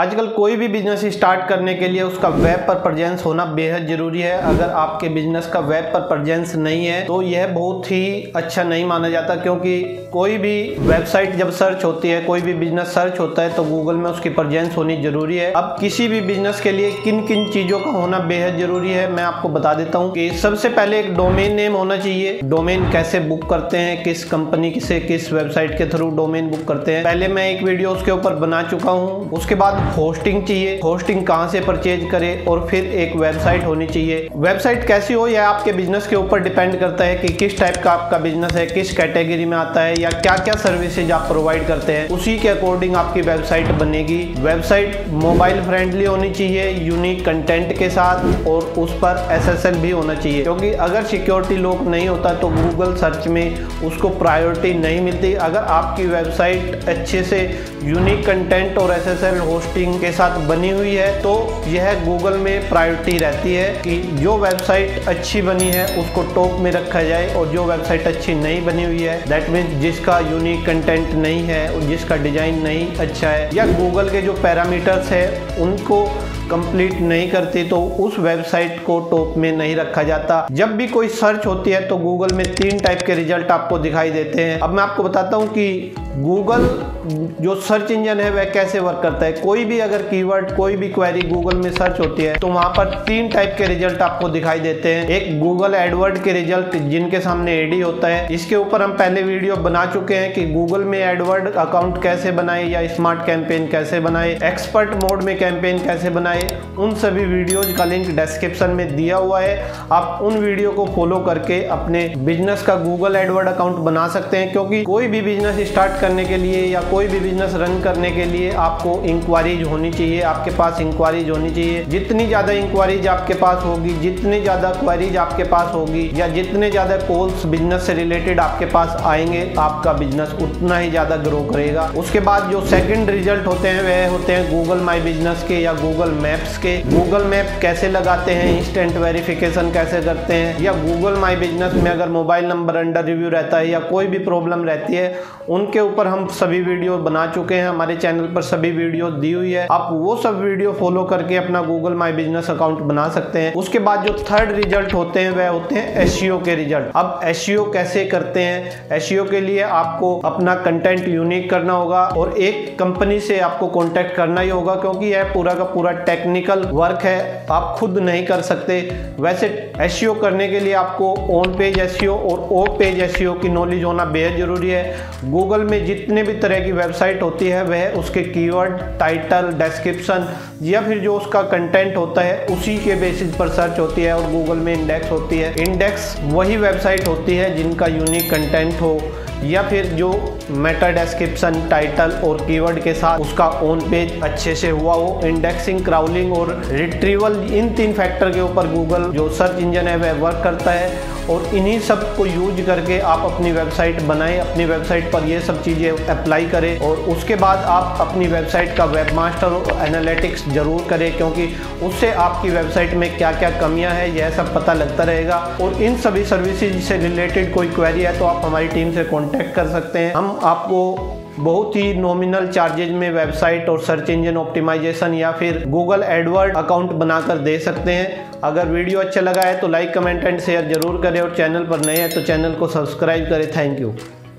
आजकल कोई भी बिजनेस स्टार्ट करने के लिए उसका वेब पर प्रेजेंस होना बेहद ज़रूरी है। अगर आपके बिजनेस का वेब पर प्रेजेंस नहीं है तो यह बहुत ही अच्छा नहीं माना जाता, क्योंकि कोई भी वेबसाइट जब सर्च होती है, कोई भी बिजनेस सर्च होता है तो गूगल में उसकी प्रेजेंस होनी ज़रूरी है। अब किसी भी बिजनेस के लिए किन किन चीज़ों का होना बेहद ज़रूरी है मैं आपको बता देता हूँ कि सबसे पहले एक डोमेन नेम होना चाहिए। डोमेन कैसे बुक करते हैं, किस कंपनी से किस वेबसाइट के थ्रू डोमेन बुक करते हैं, पहले मैं एक वीडियो उसके ऊपर बना चुका हूँ। उसके बाद होस्टिंग चाहिए, होस्टिंग कहां से परचेज करें, और फिर एक वेबसाइट होनी चाहिए। वेबसाइट कैसी हो यह आपके बिजनेस के ऊपर डिपेंड करता है कि किस टाइप का आपका बिजनेस है, किस कैटेगरी में आता है या क्या क्या सर्विसेज आप प्रोवाइड करते हैं, उसी के अकॉर्डिंग आपकी वेबसाइट बनेगी। वेबसाइट मोबाइल फ्रेंडली होनी चाहिए, यूनिक कंटेंट के साथ, और उस पर SSL भी होना चाहिए, क्योंकि अगर सिक्योरिटी लॉक नहीं होता तो गूगल सर्च में उसको प्रायोरिटी नहीं मिलती। अगर आपकी वेबसाइट अच्छे से यूनिक कंटेंट और SSL होस्टिंग के साथ बनी हुई है तो यह गूगल में प्रायोरिटी रहती है कि जो वेबसाइट अच्छी बनी है उसको टॉप में रखा जाए, और जो वेबसाइट अच्छी नहीं बनी हुई है, दैट मीन्स जिसका यूनिक कंटेंट नहीं है और जिसका डिजाइन नहीं अच्छा है या गूगल के जो पैरामीटर्स है उनको कंप्लीट नहीं करती, तो उस वेबसाइट को टॉप में नहीं रखा जाता। जब भी कोई सर्च होती है तो गूगल में 3 टाइप के रिजल्ट आपको दिखाई देते हैं। अब मैं आपको बताता हूँ कि गूगल जो सर्च इंजन है वह कैसे वर्क करता है। कोई भी अगर कीवर्ड, कोई भी क्वेरी गूगल में सर्च होती है तो वहाँ पर 3 टाइप के रिजल्ट आपको दिखाई देते हैं। एक गूगल एडवर्ड के रिजल्ट जिनके सामने एडी होता है, इसके ऊपर हम पहले वीडियो बना चुके हैं कि गूगल में एडवर्ड अकाउंट कैसे बनाए या स्मार्ट कैंपेन कैसे बनाए, एक्सपर्ट मोड में कैंपेन कैसे बनाए, उन सभी वीडियोज का लिंक डिस्क्रिप्शन में दिया हुआ है। आप उन वीडियो को फॉलो करके अपने बिजनेस का गूगल एडवर्ड अकाउंट बना सकते हैं, क्योंकि कोई भी बिजनेस स्टार्ट करने के लिए या कोई भी बिजनेस रन करने के लिए आपको इंक्वायरीज होनी चाहिए, आपके पास इंक्वायरीज होनी चाहिए। जितनी ज़्यादा इंक्वायरीज आपके पास होगी, जितनी ज़्यादा क्वारीज आपके पास होगी या जितने ज़्यादा कॉल्स बिजनेस से रिलेटेड आपके पास आएंगे, आपका बिजनेस उतना ही ज़्यादा ग्रो करेगा। उसके बाद जो सेकंड रिजल्ट होते हैं वह होते हैं गूगल माई बिजनेस के या गूगल मैप्स के। गूगल मैप कैसे लगाते हैं, इंस्टेंट वेरिफिकेशन कैसे करते हैं, या गूगल माई बिजनेस में अगर मोबाइल नंबर अंडर रिव्यू रहता है या कोई भी प्रॉब्लम रहती है, उनके ऊपर हम सभी वीडियो बना चुके हैं, हमारे चैनल पर सभी वीडियो दी हुई है। आप वो सब वीडियो फॉलो करके अपना गूगल माई बिजनेस अकाउंट बना सकते हैं। उसके बाद जो थर्ड रिजल्ट होते हैं वह होते हैं SEO के रिजल्ट। अब SEO कैसे करते हैं, SEO के लिए आपको अपना कंटेंट यूनिक करना होगा और एक कंपनी से आपको कॉन्टेक्ट करना ही होगा, क्योंकि यह पूरा का पूरा टेक्निकल वर्क है, आप खुद नहीं कर सकते। वैसे SEO करने के लिए आपको ऑन पेज SEO और ऑफ पेज SEO की नॉलेज होना बेहद जरूरी है। गूगल में जितने भी तरह की वेबसाइट होती है वह उसके कीवर्ड, टाइटल, डिस्क्रिप्शन या फिर जो उसका कंटेंट होता है उसी के बेसिस पर सर्च होती है और गूगल में इंडेक्स होती है। इंडेक्स वही वेबसाइट होती है जिनका यूनिक कंटेंट हो या फिर जो मेटा डिस्क्रिप्शन, टाइटल और कीवर्ड के साथ उसका ऑन पेज अच्छे से हुआ हो। इंडेक्सिंग, क्राउलिंग और रिट्रीवल, इन 3 फैक्टर के ऊपर गूगल जो सर्च इंजन है वह वर्क करता है, और इन्हीं सब को यूज करके आप अपनी वेबसाइट बनाएं, अपनी वेबसाइट पर ये सब चीज़ें अप्लाई करें, और उसके बाद आप अपनी वेबसाइट का वेब मास्टर और एनालिटिक्स जरूर करें, क्योंकि उससे आपकी वेबसाइट में क्या क्या कमियां हैं यह सब पता लगता रहेगा। और इन सभी सर्विसेज से रिलेटेड कोई क्वेरी है तो आप हमारी टीम से कॉन्टैक्ट कर सकते हैं। हम आपको बहुत ही नॉमिनल चार्जेज में वेबसाइट और सर्च इंजन ऑप्टिमाइजेशन या फिर गूगल एडवर्ड अकाउंट बनाकर दे सकते हैं। अगर वीडियो अच्छा लगा है तो लाइक, कमेंट एंड शेयर जरूर करें, और चैनल पर नए हैं तो चैनल को सब्सक्राइब करें। Thank you.